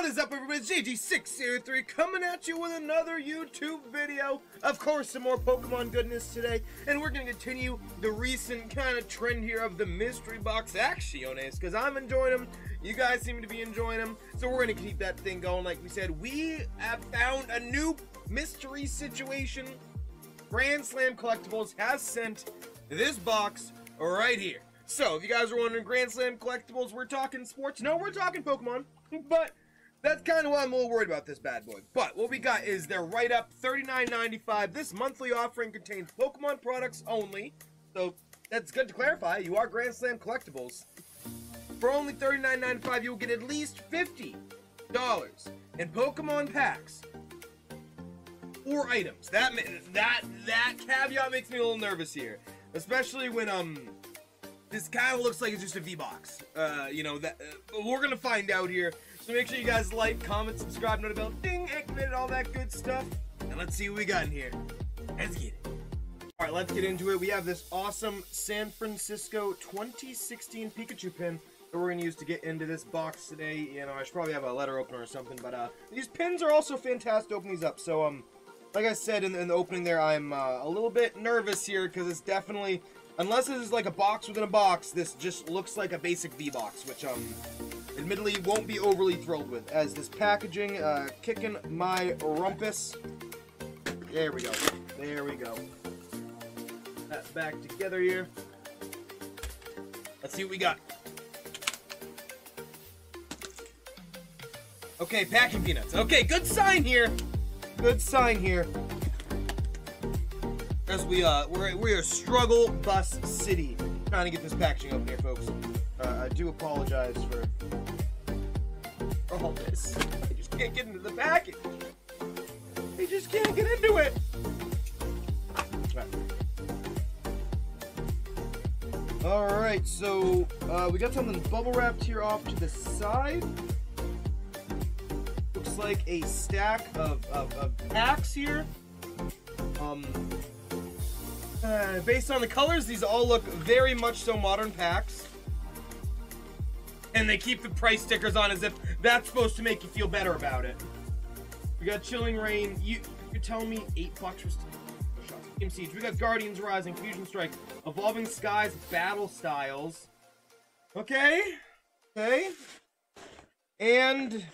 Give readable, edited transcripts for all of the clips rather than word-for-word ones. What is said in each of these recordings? What is up, everybody? JG603 coming at you with another YouTube video. Of course, some more Pokemon goodness today, and we're going to continue the recent kind of trend here of the mystery box actiones, because I'm enjoying them, you guys seem to be enjoying them, so we're going to keep that thing going. Like we said, we have found a new mystery situation. Grand Slam Collectibles has sent this box right here. So, if you guys are wondering, Grand Slam Collectibles, we're talking sports. No, we're talking Pokemon, but that's kind of why I'm a little worried about this bad boy. But what we got is their write-up, $39.95. This monthly offering contains Pokemon products only. So that's good to clarify. You are Grand Slam Collectibles. For only $39.95, you'll get at least $50 in Pokemon packs or items. That caveat makes me a little nervous here, especially when this kind of looks like it's just a V-Box. You know, that we're gonna find out here. So make sure you guys like, comment, subscribe, notify bell, ding, activate it, all that good stuff. And let's see what we got in here. Let's get it. All right, let's get into it. We have this awesome San Francisco 2016 Pikachu pin that we're gonna use to get into this box today. You know, I should probably have a letter opener or something, but these pins are also fantastic to open these up. So like I said in the opening there, I'm a little bit nervous here because it's definitely, unless this is like a box within a box, this just looks like a basic V-Box, which admittedly won't be overly thrilled with, as this packaging kicking my rumpus. There we go. There we go. Put that back together here. Let's see what we got. Okay, packing peanuts. Okay, good sign here. Good sign here. As we are struggle bus city trying to get this packaging open here, folks. I do apologize for all this. I just can't get into the package. I just can't get into it. All right, so we got something bubble wrapped here off to the side. Looks like a stack of packs here. Based on the colors, these all look very much so modern packs. And they keep the price stickers on as if that's supposed to make you feel better about it. We got Chilling Reign. You're telling me $8 for Steam Siege. We got Guardians Rising, Fusion Strike, Evolving Skies, Battle Styles. Okay. Okay. And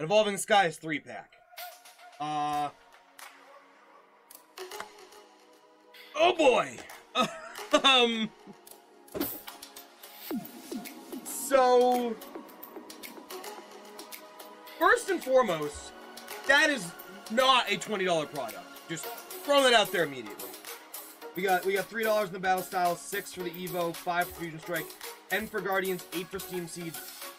an Evolving Skies 3-pack. Oh boy! So, first and foremost, that is not a $20 product. Just throw that out there immediately. We got $3 in the Battle Styles, $6 for the Evo, $5 for Fusion Strike, $10 for Guardians, $8 for Steam Siege.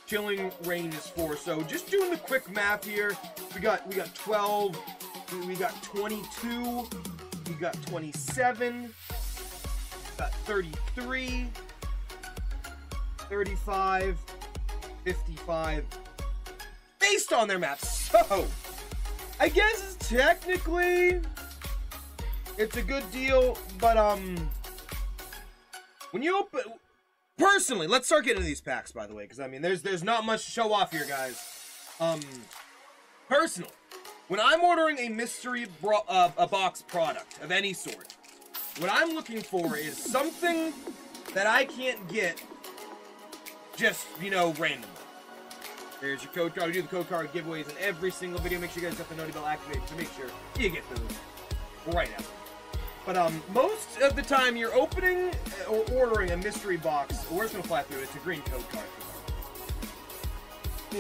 Chilling Reign is 4, so just doing the quick math here, we got 12, we got 22, we got 27, got 33, 35, 55, based on their maps. So, I guess technically, it's a good deal, but, when you open, personally, let's start getting into these packs, by the way, because, I mean, there's not much to show off here, guys. Personally, when I'm ordering a mystery box product of any sort, what I'm looking for is something that I can't get just, you know, randomly. There's your code card. We do the code card giveaways in every single video. Make sure you guys got the notify bell activated to make sure you get those right after. But most of the time you're opening or ordering a mystery box, we're just gonna fly through it, it's a green code card.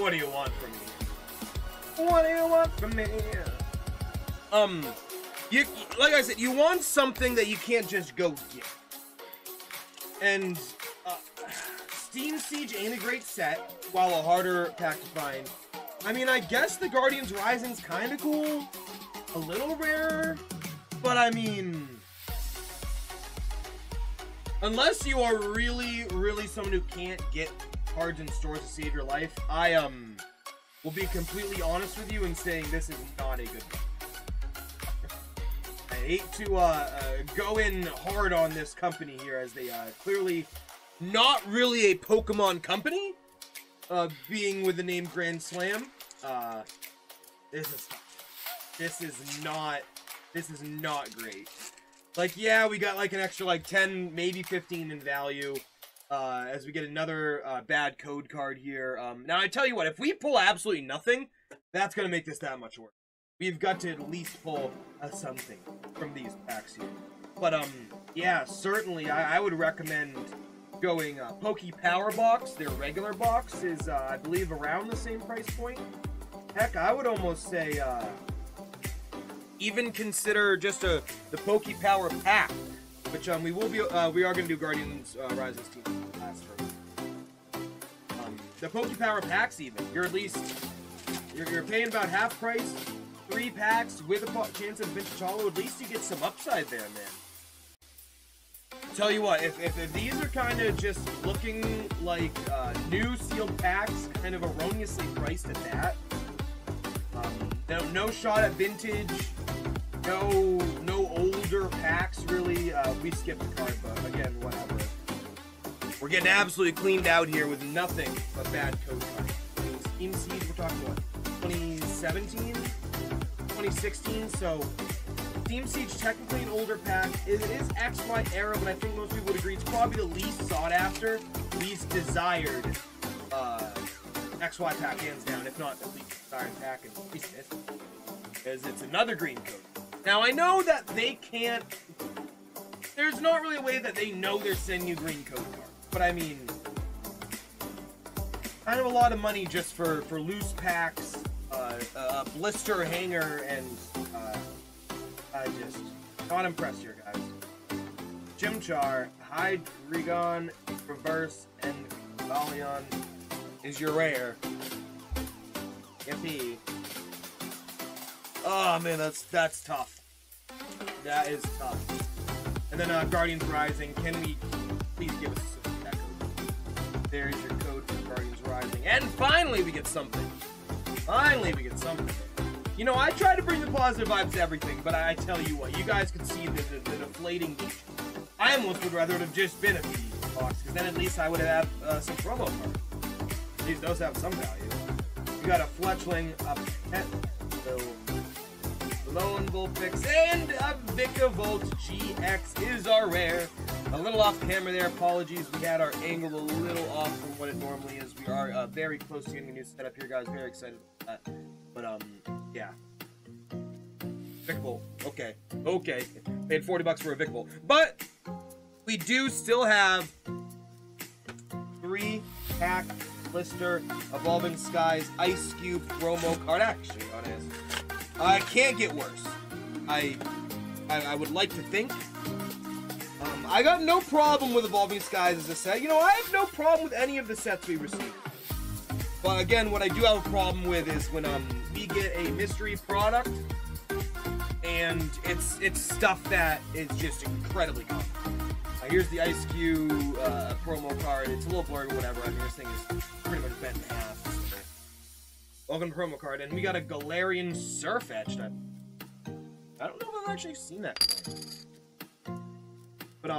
What do you want from me? What do you want from me? Like I said, you want something that you can't just go get. And Steam Siege ain't a great set, while a harder pack to find. I mean, I guess the Guardians Rising's kinda cool, a little rarer, but I mean, unless you are really, really someone who can't get cards in stores to save your life, I will be completely honest with you in saying this is not a good one. I hate to go in hard on this company here, as they clearly not really a Pokemon company, being with the name Grand Slam. This is not great. Like, yeah, we got like an extra like 10, maybe 15 in value, as we get another bad code card here. Now I tell you what, if we pull absolutely nothing, that's gonna make this that much worse. We've got to at least pull something from these packs here. But yeah, certainly I would recommend going Poke Power box. Their regular box is, I believe, around the same price point. Heck, I would almost say even consider just the Poke Power pack, which we will be we are going to do Guardians Rising's team last first. The Poke Power packs, even you're at least you're paying about half price, 3 packs with a chance of vintage holo. At least you get some upside there, man. Tell you what, if these are kind of just looking like new sealed packs, kind of erroneously priced at that, no shot at vintage, no older packs really, we skipped the card, but again, whatever. We're getting absolutely cleaned out here with nothing but bad code cards. Steam Siege, we're talking about 2017, 2016, so... Steam Siege, technically an older pack. It is XY era, but I think most people would agree it's probably the least sought after, least desired XY pack, hands down, if not the least desired pack in the least history, because it's another green code. Now, I know that they can't... There's not really a way that they know they're sending you green code cards, but I mean... Kind of a lot of money just for loose packs, a blister hanger, and... I just not impressed here, guys. Gymchar, Hydreigon, Reverse, and Valion is your rare. Yippee. Oh man, that's tough. That is tough. And then Guardians Rising. Can we please give us that code? There's your code for Guardians Rising. And finally we get something. Finally we get something. You know, I try to bring the positive vibes to everything, but I tell you what, you guys could see the deflating beach. I almost would rather it have just been a PG box, because then at least I would have some promo cards. At least those have some value. You got a Fletchling, a Lone Vulpix, and a Vikavolt GX is our rare. A little off camera there, apologies. We had our angle a little off from what it normally is. We are very close to getting a new setup here, guys. Very excited about that. But, yeah. Vikavolt. Okay. Okay. Paid 40 bucks for a Vikavolt. But we do still have 3-pack blister Evolving Skies Ice Cube promo card action on his. I can't get worse. I would like to think. I got no problem with Evolving Skies as a set. You know, I have no problem with any of the sets we received. But again, what I do have a problem with is when we get a mystery product and it's stuff that is just incredibly common. Here's the Ice Cube promo card. It's a little blurry, whatever. I mean, this thing is pretty much bent in half. Welcome to promo card, and we got a Galarian Surfetch. I don't know if I've actually seen that before. But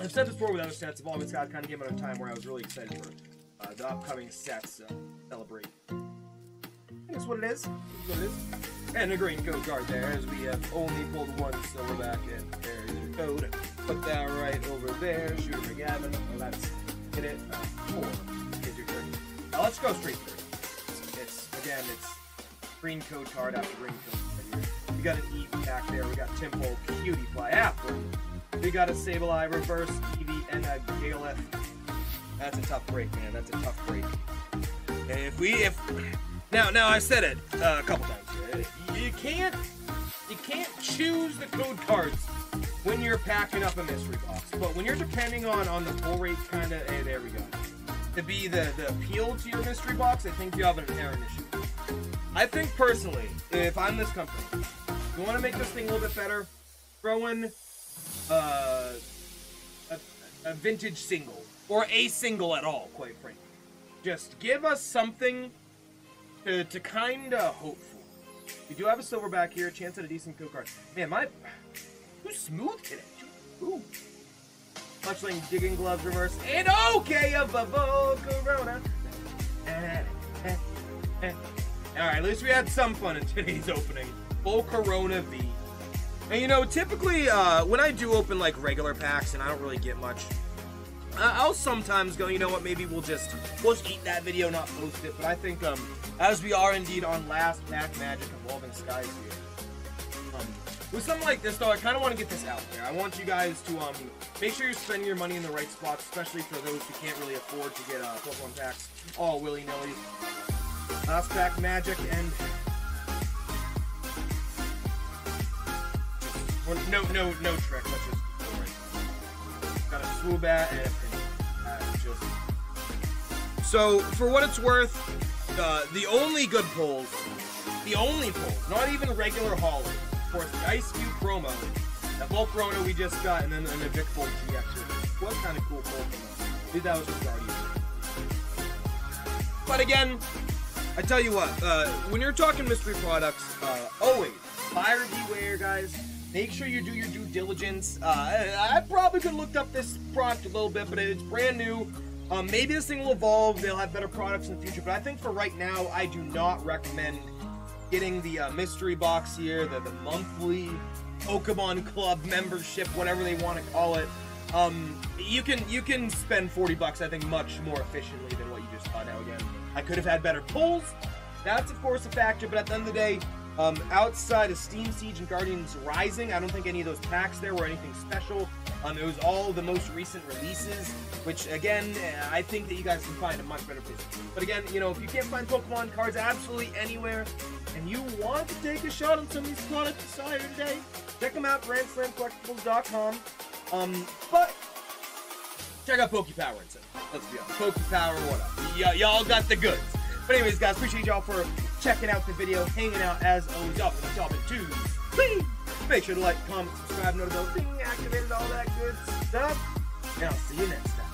I've said this before with other sets. Evolving Skies kind of came out a time where I was really excited for it. The upcoming sets celebrate. That's what it is. That's what it is. And a green code card there, as we have only pulled one, so we're back in. There's your code. Put that right over there. Shoot for Gavin. Let's hit it. 4. Hit your turn. Now let's go straight through. It's green code card after green code card here. We got an Eevee pack there. We got Timpo, Cutiefly after. We got a Sableye, Reverse, Eevee, and a Galef. That's a tough break, man. That's a tough break. And if now I said it a couple times. You can't choose the code cards when you're packing up a mystery box. But when you're depending on the pull rate, kind of, hey, there we go, to be the appeal to your mystery box, I think you have an inherent issue. I think personally, if I'm this company, you want to make this thing a little bit better, throw in a vintage single. Or a single at all, quite frankly. Just give us something to kind of hope for. We do have a silverback here, chance at a decent code card. Man, too smooth today. Ooh. Fletchling, Digging Gloves, Reverse, and okay, a Volcarona. Alright, at least we had some fun in today's opening. Volcarona V. And you know, typically when I do open like regular packs and I don't really get much, I'll sometimes go, you know what, maybe we'll just eat that video, not post it. But I think as we are indeed on last pack magic Evolving Skies here, with something like this though, I kind of want to get this out there. I want you guys to make sure you're spending your money in the right spots, especially for those who can't really afford to get Pokemon packs all willy-nilly. Last pack magic and... No trick, let's just go right. Got a Swoobat and just... So, for what it's worth, the only good pulls, not even regular haulers, of course, the Ice Cube promo, that Volcarona we just got, and then the Vikavolt GX, which was kind of cool pull from us. That was with Guardians. But again, I tell you what, when you're talking mystery products, always, buyer beware, guys. Make sure you do your due diligence. I probably could have looked up this product a little bit, but it's brand new. Maybe this thing will evolve. They'll have better products in the future. But I think for right now, I do not recommend getting the mystery box here, the monthly Pokemon Club membership, whatever they want to call it. You can spend 40 bucks, I think, much more efficiently than what you just saw. Now again, I could have had better pulls. That's, of course, a factor. But at the end of the day, outside of Steam Siege and Guardians Rising, I don't think any of those packs there were anything special. It was all the most recent releases, which, again, I think that you guys can find a much better place. But again, you know, if you can't find Pokemon cards absolutely anywhere, and you want to take a shot on some of these products you saw here today, check them out, GrandSlamCollectibles.com. But check out Poke Power instead. Let's be honest. Poke Power, what up? Y'all got the goods. But anyways, guys, appreciate y'all for checking out the video, hanging out as always up in the top and twos. Please make sure to like, comment, subscribe, notify, activate all that good stuff. And I'll see you next time.